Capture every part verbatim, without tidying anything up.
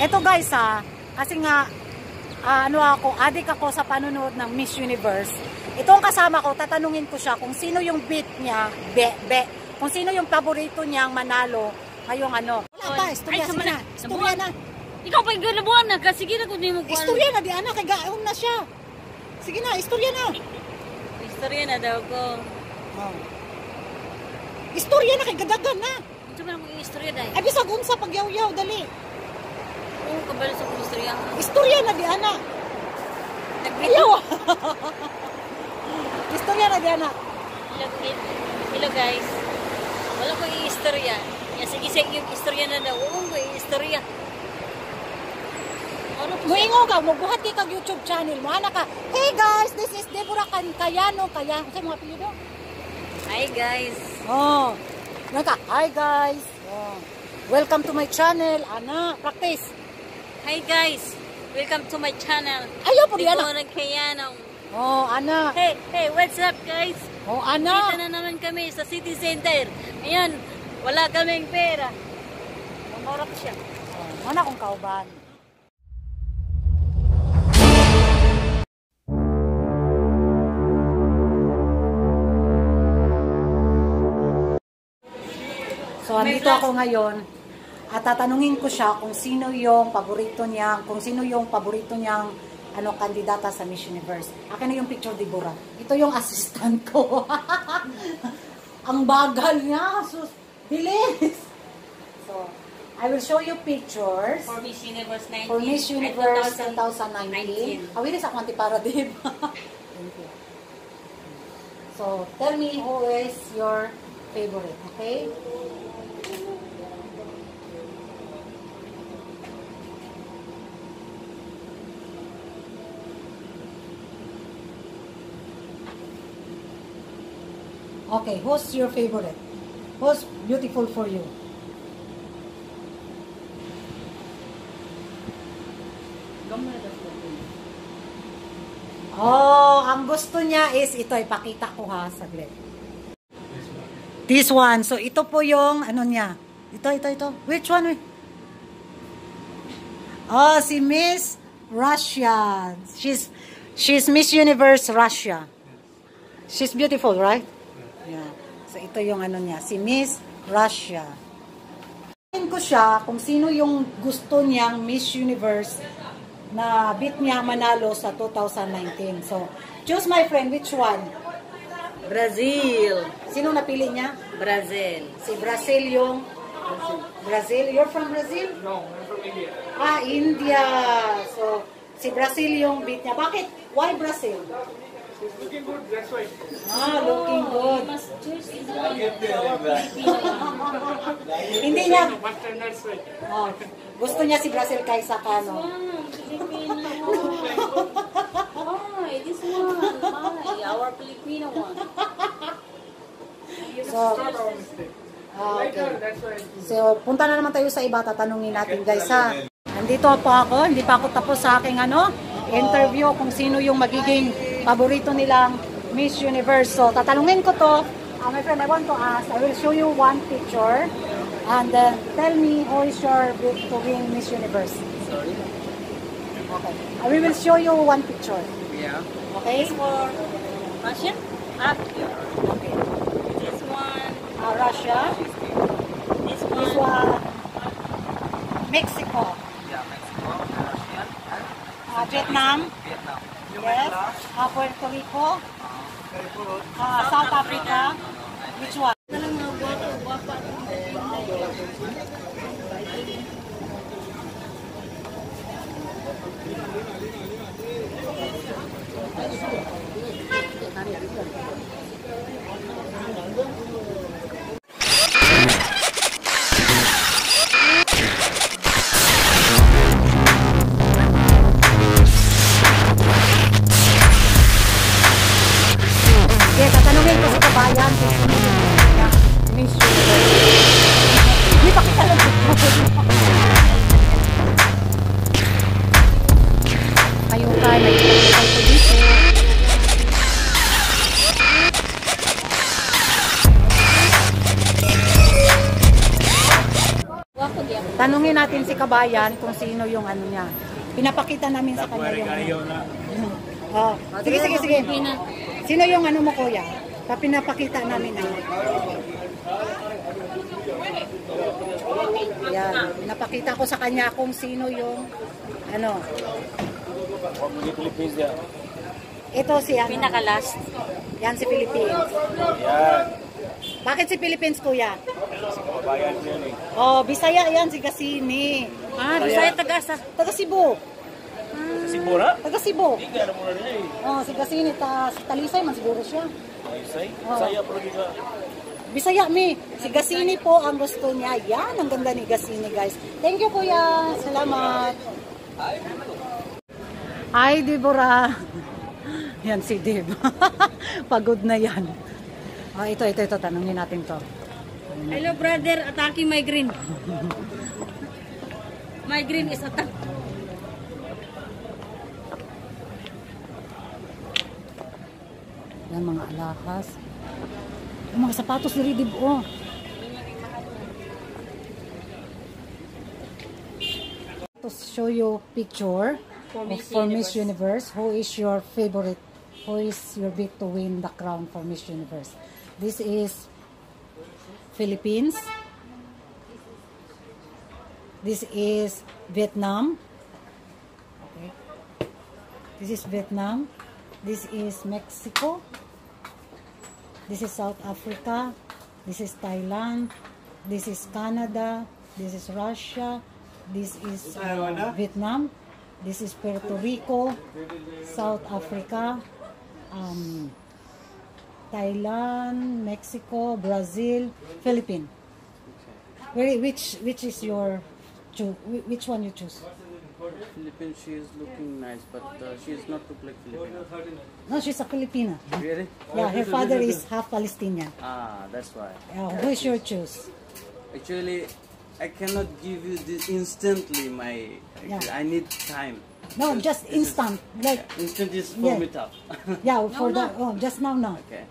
Eto guys ha, kasi nga uh, ano ako, adik ako sa panunood ng Miss Universe. Itong kasama ko, tatanungin ko siya kung sino yung beat niya, be, be, kung sino yung paborito niyang manalo ngayong ano. Wala ba, istorya na, istorya na. Ikaw pa yung galabuan na, sige na kung di mo. Istorya na, di anak, kagaong na siya. Sige na, istorya na. Istorya na daw ko. Oh. Istorya na, kagadagan na. Ito ba naman yung istorya dahil? Ay, bisag unsa, pagyaw-yaw, dali. Oo, kabalo sa kong istorya. Istorya na, di anak. Ayaw. Istorya na, di anak. Hello guys. Wala ko yung istorya. Sige, sige, yung istorya na daw. Oo, yung istorya. Muingo ka, magbuhat ka YouTube channel mo. Anak ka, hey guys, this is Deborah Kanyano Kaya. Kasi mga apelyido? Hi guys. Oh. Naka, hi guys. Oh. Welcome to my channel. Ana, practice. Hi guys. Welcome to my channel. Ayaw po diyan. Deborah Kanyano. Oh, ana. Hey, hey, what's up guys? Oh, ana. Dito na naman kami sa city center. Ayan, wala kaming pera. Mamorok siya. Oh, ana kung kauban. So, andito ako ngayon at tatanungin ko siya kung sino yung paborito niyang, kung sino yung paborito niyang ano, kandidata sa Miss Universe. Akin na yung picture, Deborah. Ito yung assistant ko. Ang bagal niya. Sus, bilis. So, I will show you pictures. For Miss Universe nineteen. For Miss Universe twenty nineteen. Awili sa kwanti para, Deb. Thank you. So, tell me who is your favorite, okay? Okay, who's your favorite? Who's beautiful for you? Oh, ang gusto niya is ito, ipakita ko ha, saglit. This one. So, ito po yung, ano niya? Ito, ito, ito. Which one? Oh, si Miss Russia. She's, she's Miss Universe Russia. She's beautiful, right? Yeah. So, ito yung ano niya, si Miss Russia. Tingin ko siya kung sino yung gusto niyang Miss Universe na beat niya manalo sa two thousand nineteen. So, choose my friend, which one? Brazil. Sino napili niya? Brazil. Si Brazil yung... Brazil. Brazil. You're from Brazil? No, I'm from India. Ah, India. So, si Brazil yung beat niya. Bakit? Why Brazil? It's looking good, that's why. Ah, looking good. Hindi niya. Oh, gusto niya si Brazil kaysa kano. Why? This one. Why? Our Filipino one. So, ah, okay. So, punta na naman tayo sa iba. Tatanungin natin guys ha. Nandito po ako. Hindi pa ako tapos sa aking ano, interview kung sino yung magiging paborito nilang Miss Universe. So, tatanungin ko to. Uh, my friend, I want to ask. I will show you one picture. And then, tell me who is your bid to win Miss Universe. Sorry. Okay. Uh, we will show you one picture. Yeah. Okay. This one. Russian? Okay. This one. Uh, Russia. This one. This one. Mexico. Yeah, Mexico. Russia. Uh, Vietnam. Vietnam. Yes, uh, Puerto Rico, uh, South Africa, which one? Tatanungin ko sa kabayan. kabayan kung sino yung ano niya. Pinapakita namin sa kanya yung ano. Oh. Sige, sige, sige. Sino yung ano mo, kuya? Pinapakita namin na. Yan. Pinapakita ko sa kanya kung sino yung ano. Ito si ano. Pinakalast. Yan si Philippines. Yan. Bakit si Philippines, kuya? Oh, Bisaya yan, si Gazini. Ah, Bisaya, taga sa... Taga Cebu. Hmm. Cebu na? Taga Cebu. Hindi, alam mo na rin eh. Oh, si Gazini, ta, si Talisay man siguro siya. Talisay? Oh. Bisaya, pero di ka... Bisaya, mi. Si Gazini po ang gusto niya. Yan, ang ganda ni Gazini, guys. Thank you, kuya. Salamat. Ay, Deborah. Yan si Deb. Pagod na yan. Oh, ito, ito, ito. Tanungin natin to. Hello, brother. Attacking migraine. Migraine is attack. Yan, mga alahas. Yung mga sapatos ni Ridib, oh. To show you picture for Miss, for Miss Universe. Universe. Who is your favorite? Who is your bid to win the crown for Miss Universe? This is Philippines. This is Vietnam. Okay. This is Vietnam. This is Mexico. This is South Africa. This is Thailand. This is Canada. This is Russia. This is uh, Vietnam. This is Puerto Rico. South Africa. Um, Thailand, Mexico, Brazil, Philippines. Where, which which is your choose? Which one you choose? Philippines. She is looking nice, but uh, she is not look like Filipino. No, she's a Filipina. Really? Yeah, her father is half Palestinian. Ah, that's why. Yeah, who is your choose? Actually, I cannot give you this instantly. My, yeah. I need time. No, just instant. Like yeah, instant is for yeah. me tough. Yeah, for no, no. the oh, just now, now. Okay.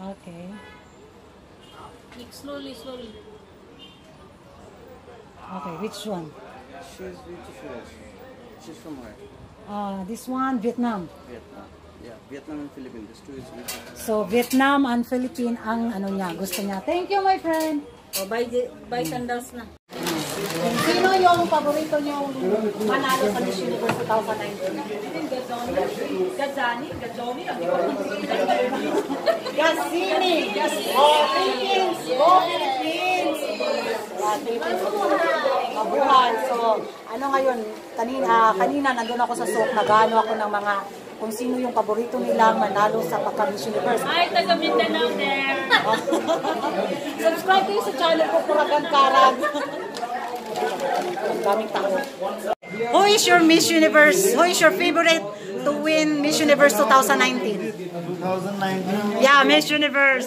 Okay. Like slowly, slowly. Okay, which one? She's beautiful. She's from where? Ah, uh, this one, Vietnam. Vietnam. Yeah, Vietnam and Philippines. This two is beautiful. So Vietnam and Philippines ang ano niya gusto niya. Thank you, my friend. O, by, by sandals na. Sino yung paborito niyong manalo sa Miss Universe twenty nineteen? Gazini, Gazini, Gazini, Gazini, Go Philippines, Go Philippines! Kabuhan. So, ano ngayon, kanina, kanina nandun ako sa soap, nagano ako ng mga kung sino yung paborito nila manalo sa pagka-Miss Universe. Ay, taga Mindanao there! Subscribe kayo sa channel ko, Puragang Karag. Ang daming tao. Who is your Miss Universe? Who is your favorite to win Miss Universe twenty nineteen? twenty nineteen? Yeah, Miss Universe.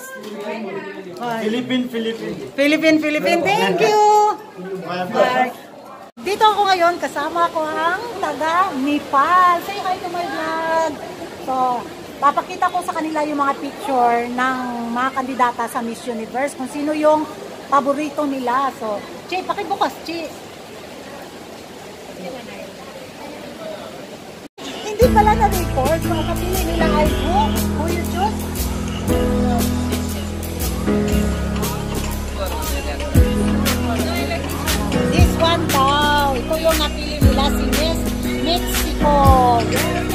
Philippine, Philippine. Philippine, Philippine. Thank you! Bye. Dito ako ngayon, kasama ko ang taga Nepal. Say hi to my vlog. So, papakita ko sa kanila yung mga picture ng mga kandidata sa Miss Universe. Kung sino yung paborito nila. So, Chi, pakibukas, Chi. Hindi pala na-record. Mga kapili nila ay who? Who you choose? This one daw. Ito yung napili nila si Miss Mexico.